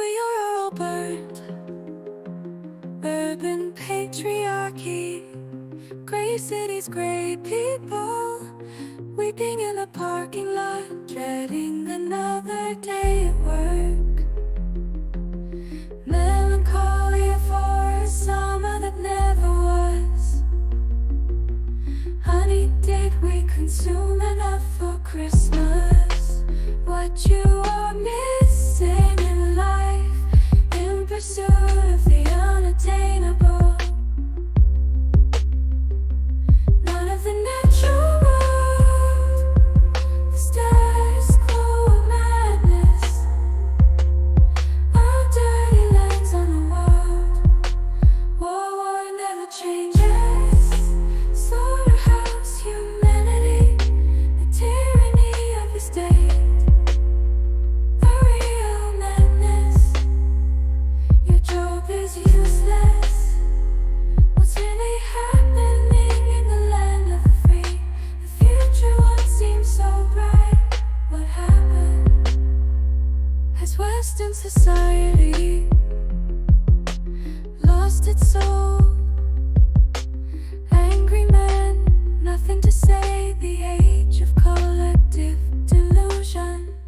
We are all burnt. Urban patriarchy, grey cities, grey people, weeping in a parking lot, dreading another day at work. Melancholia for a summer that never was. Honey, did we consume enough for Christmas? What you are missing in life, in pursuit of the unattainable. None of the natural world, the status quo of madness. Our dirty lines on the world. War never changes. Slaughterhouse humanity, the tyranny of the state. Is useless. What's really happening in the land of the free? The future once seemed so bright. What happened? Has Western society lost its soul? Angry men, nothing to say. The age of collective delusion.